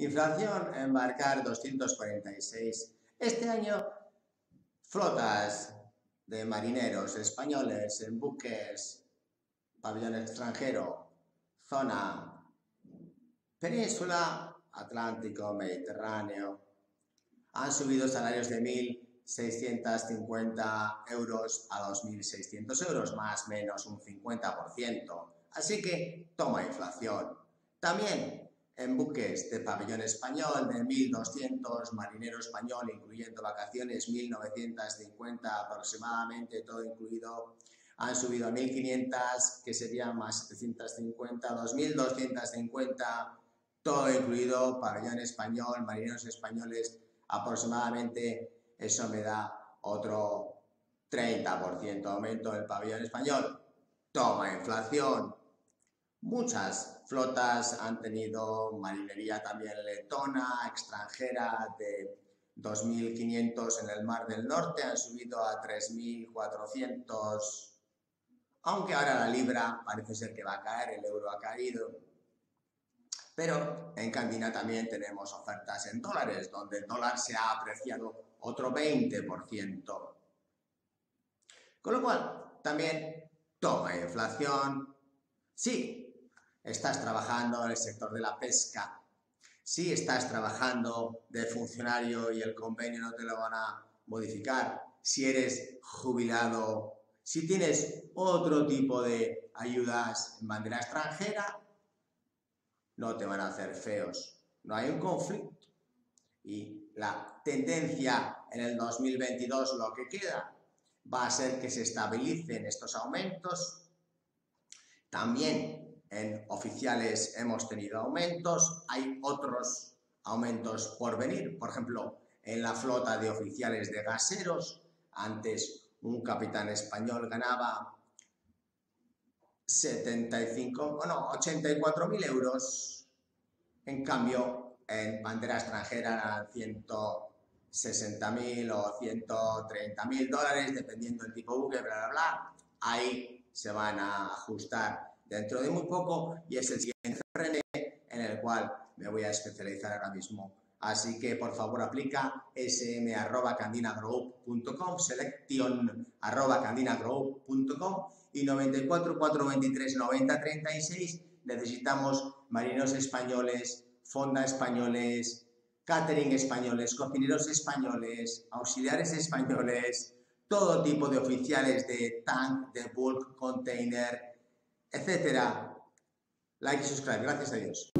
Inflación a embarcar 246. Este año flotas de marineros españoles en buques, pabellón extranjero, zona península, Atlántico, Mediterráneo, han subido salarios de 1.650 euros a 2.600 euros, más o menos un 50%. Así que toma inflación. También en buques de pabellón español de 1.200, marinero español, incluyendo vacaciones, 1.950 aproximadamente, todo incluido, han subido a 1.500, que serían más 750, 2.250, todo incluido, pabellón español, marineros españoles, aproximadamente, eso me da otro 30% aumento del pabellón español. Toma inflación. Muchas flotas han tenido marinería también letona, extranjera, de 2.500 en el Mar del Norte, han subido a 3.400, aunque ahora la libra parece ser que va a caer, el euro ha caído. Pero en Candina también tenemos ofertas en dólares, donde el dólar se ha apreciado otro 20%. Con lo cual, también toma inflación. Sí, estás trabajando en el sector de la pesca. Sí, estás trabajando de funcionario y el convenio no te lo van a modificar. Si eres jubilado, si tienes otro tipo de ayudas en bandera extranjera, no te van a hacer feos. No hay un conflicto. Y la tendencia en el 2022, lo que queda, va a ser que se estabilicen estos aumentos. También en oficiales hemos tenido aumentos, hay otros aumentos por venir. Por ejemplo, en la flota de oficiales de gaseros, antes un capitán español ganaba 84.000 euros, en cambio en bandera extranjera eran 160.000 o 130.000 dólares, dependiendo del tipo de buque, bla, bla, bla. Ahí se van a ajustar dentro de muy poco y es el siguiente frente en el cual me voy a especializar ahora mismo. Así que por favor aplica sm@candinagroup.com, selection@candinagroup.com y 94 423 90 36 necesitamos marineros españoles, fonda españoles, catering españoles, cocineros españoles, auxiliares españoles, todo tipo de oficiales de tank, de bulk, container, etc. Like y subscribe. Gracias a Dios.